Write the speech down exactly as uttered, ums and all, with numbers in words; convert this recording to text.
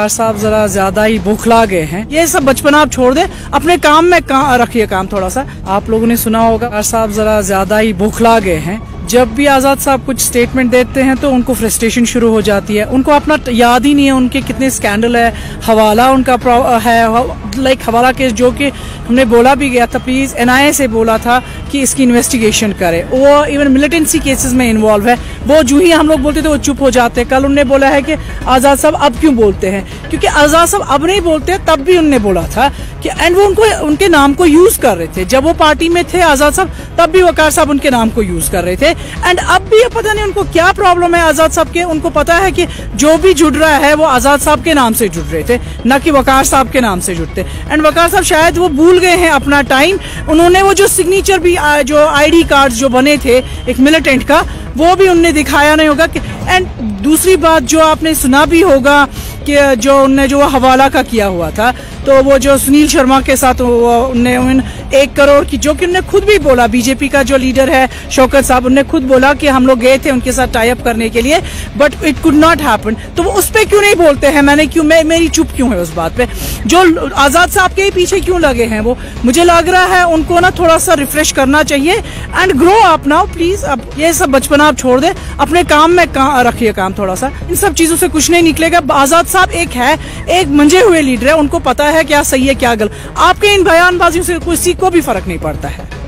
Are साहब जरा ज्यादा ही बौखला गए हैं। ये सब बचपना आप छोड़ दें, अपने काम में का, रखिए काम थोड़ा सा। आप लोगों ने सुना होगा आर साहब जरा ज्यादा ही बौखला गए हैं। जब भी आजाद साहब कुछ स्टेटमेंट देते हैं तो उनको फ्रस्ट्रेशन शुरू हो जाती है, उनको अपना याद ही नहीं है उनके कितने स्कैंडल है। हवाला उनका है, लाइक हवाला केस जो कि हमने बोला भी गया था, प्लीज एन आई ए से बोला था कि इसकी इन्वेस्टिगेशन करे। वो इवन मिलिटेंसी केसेस में इन्वॉल्व है। वो जो ही हम लोग बोलते थे वो चुप हो जाते हैं। कल उनने बोला है कि आजाद साहब अब क्यों बोलते हैं, क्योंकि आजाद साहब अब नहीं बोलते, तब भी उनने बोला था कि, एंड वो उनको उनके नाम को यूज कर रहे थे। जब वो पार्टी में थे आजाद साहब, तब भी वकार साहब उनके नाम को यूज कर रहे थे। एंड अब भी ये पता नहीं उनको क्या प्रॉब्लम है आजाद साहब के। उनको पता है कि जो भी जुड़ रहा है वो आजाद साहब के नाम से जुड़ रहे थे, ना कि वकार साहब के नाम से जुड़ते। एंड वकार साहब शायद वो भूल गए हैं अपना टाइम। उन्होंने वो जो सिग्नेचर भी, जो आईडी कार्ड जो बने थे एक मिलिटेंट का, वो भी उनने दिखाया नहीं होगा। एंड दूसरी बात जो आपने सुना भी होगा कि जो उनने जो हवाला का किया हुआ था, तो वो जो सुनील शर्मा के साथ उनने एक करोड़ की, जो कि उनने खुद भी बोला, बीजेपी का जो लीडर है शौकत साहब, उनने खुद बोला कि हम लोग गए थे उनके साथ टाई अप करने के लिए, but it could not happen. तो वो उस पर क्यों नहीं बोलते हैं? मैंने क्यों मैं, मेरी चुप क्यों है उस बात पे? जो आजाद साहब के ही पीछे क्यों लगे हैं वो? मुझे लग रहा है उनको ना थोड़ा सा रिफ्रेश करना चाहिए and grow up now please. अब ये सब बचपना आप छोड़ दे, अपने काम में का, रखिए काम थोड़ा सा। इन सब चीजों से कुछ नहीं निकलेगा। आजाद साहब एक है, एक मंजे हुए लीडर है, उनको पता है क्या सही है क्या गलत। आपके इन बयानबाजियों से किसी को भी फर्क नहीं पड़ता है।